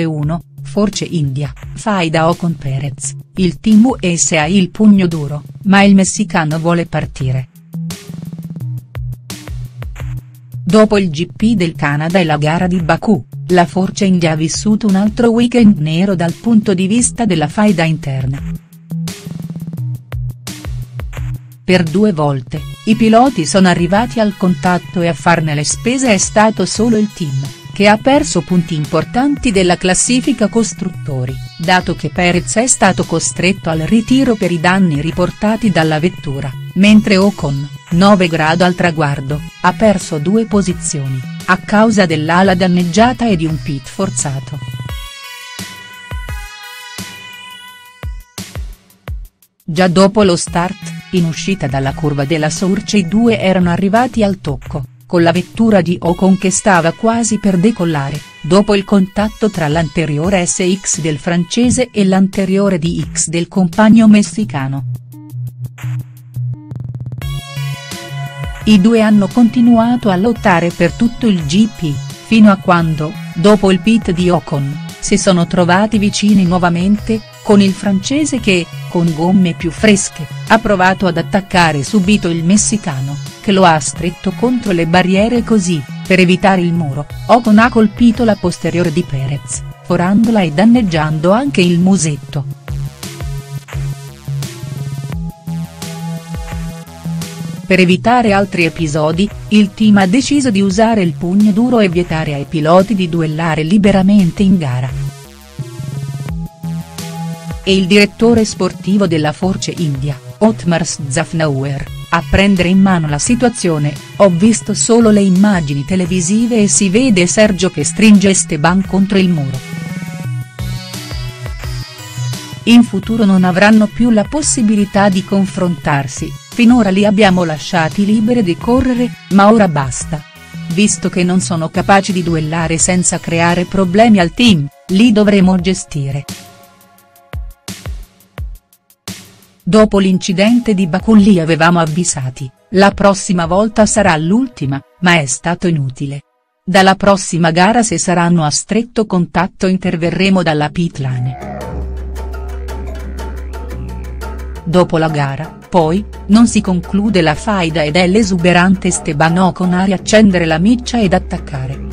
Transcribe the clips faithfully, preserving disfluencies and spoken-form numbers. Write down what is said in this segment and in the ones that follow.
F uno, Force India, Faida Ocon Perez, il team U S A ha il pugno duro, ma il messicano vuole partire. Dopo il G P del Canada e la gara di Baku, la Force India ha vissuto un altro weekend nero dal punto di vista della faida interna. Per due volte, i piloti sono arrivati al contatto e a farne le spese è stato solo il team, che ha perso punti importanti della classifica costruttori, dato che Perez è stato costretto al ritiro per i danni riportati dalla vettura, mentre Ocon, nove grado al traguardo, ha perso due posizioni, a causa dell'ala danneggiata e di un pit forzato. Già dopo lo start, in uscita dalla curva della Source i due erano arrivati al tocco, con la vettura di Ocon che stava quasi per decollare, dopo il contatto tra l'anteriore S X del francese e l'anteriore D X del compagno messicano. I due hanno continuato a lottare per tutto il G P, fino a quando, dopo il pit di Ocon, si sono trovati vicini nuovamente, con il francese che, con gomme più fresche, ha provato ad attaccare subito il messicano, che lo ha stretto contro le barriere così, per evitare il muro, Ocon ha colpito la posteriore di Perez, forandola e danneggiando anche il musetto. Per evitare altri episodi, il team ha deciso di usare il pugno duro e vietare ai piloti di duellare liberamente in gara. E il direttore sportivo della Force India, Otmar Szafnauer, a prendere in mano la situazione. Ho visto solo le immagini televisive e si vede Sergio che stringe Esteban contro il muro. In futuro non avranno più la possibilità di confrontarsi, finora li abbiamo lasciati liberi di correre, ma ora basta. Visto che non sono capaci di duellare senza creare problemi al team, li dovremo gestire. Dopo l'incidente di Baku li avevamo avvisati, la prossima volta sarà l'ultima, ma è stato inutile. Dalla prossima gara se saranno a stretto contatto interverremo dalla pit lane. Dopo la gara, poi, non si conclude la faida ed è l'esuberante Esteban Ocon a riaccendere la miccia ed attaccare.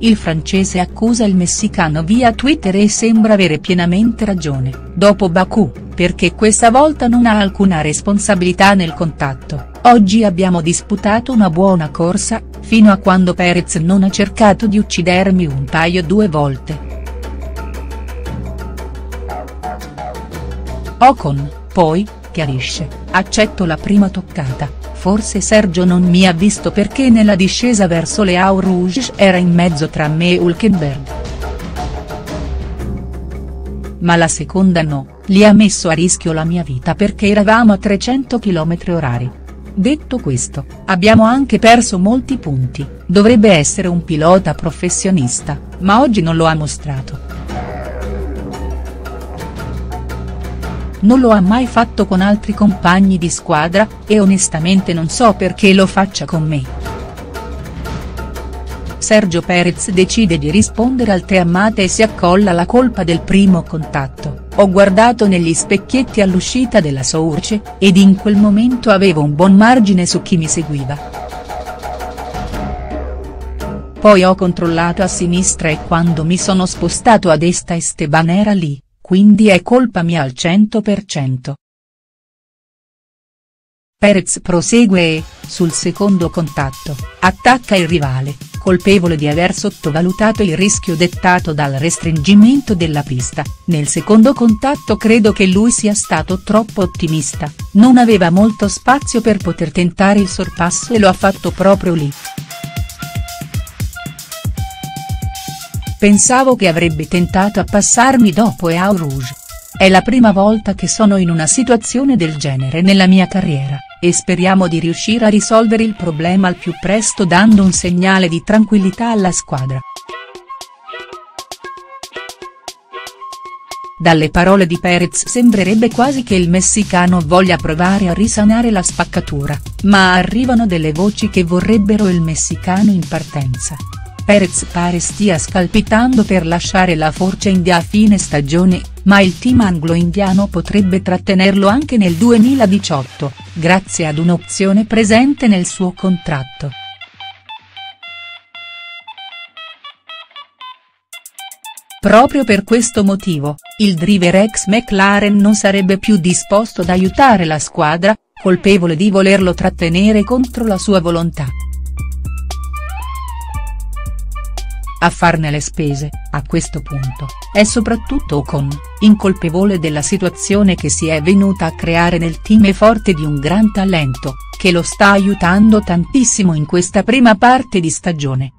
Il francese accusa il messicano via Twitter e sembra avere pienamente ragione, dopo Baku, perché questa volta non ha alcuna responsabilità nel contatto. Oggi abbiamo disputato una buona corsa, fino a quando Perez non ha cercato di uccidermi un paio due volte. Ocon, poi, chiarisce, accetto la prima toccata, forse Sergio non mi ha visto perché nella discesa verso le Eau Rouge era in mezzo tra me e Hülkenberg. Ma la seconda no, li ha messo a rischio la mia vita perché eravamo a trecento chilometri orari. Detto questo, abbiamo anche perso molti punti, dovrebbe essere un pilota professionista, ma oggi non lo ha mostrato. Non lo ha mai fatto con altri compagni di squadra, e onestamente non so perché lo faccia con me. Sergio Perez decide di rispondere al tre a mate e si accolla la colpa del primo contatto. Ho guardato negli specchietti all'uscita della Source, ed in quel momento avevo un buon margine su chi mi seguiva. Poi ho controllato a sinistra e quando mi sono spostato a destra Esteban era lì. Quindi è colpa mia al cento per cento. Perez prosegue e, sul secondo contatto, attacca il rivale, colpevole di aver sottovalutato il rischio dettato dal restringimento della pista. Nel secondo contatto credo che lui sia stato troppo ottimista, non aveva molto spazio per poter tentare il sorpasso e lo ha fatto proprio lì. Pensavo che avrebbe tentato a passarmi dopo Eau Rouge. È la prima volta che sono in una situazione del genere nella mia carriera, e speriamo di riuscire a risolvere il problema al più presto dando un segnale di tranquillità alla squadra. Dalle parole di Perez sembrerebbe quasi che il messicano voglia provare a risanare la spaccatura, ma arrivano delle voci che vorrebbero il messicano in partenza. Perez pare stia scalpitando per lasciare la Force India a fine stagione, ma il team anglo-indiano potrebbe trattenerlo anche nel duemiladiciotto, grazie ad un'opzione presente nel suo contratto. Proprio per questo motivo, il driver ex McLaren non sarebbe più disposto ad aiutare la squadra, colpevole di volerlo trattenere contro la sua volontà. A farne le spese, a questo punto, è soprattutto Ocon, incolpevole della situazione che si è venuta a creare nel team e forte di un gran talento, che lo sta aiutando tantissimo in questa prima parte di stagione.